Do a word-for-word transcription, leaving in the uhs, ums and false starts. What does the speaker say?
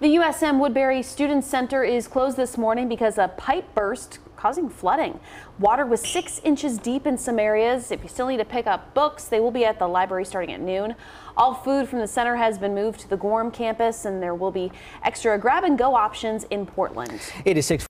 The U S M Woodbury Student Center is closed this morning because a pipe burst causing flooding. Water was six inches deep in some areas. If you still need to pick up books, they will be at the library starting at noon. All food from the center has been moved to the Gorham campus, and there will be extra grab-and-go options in Portland. It is six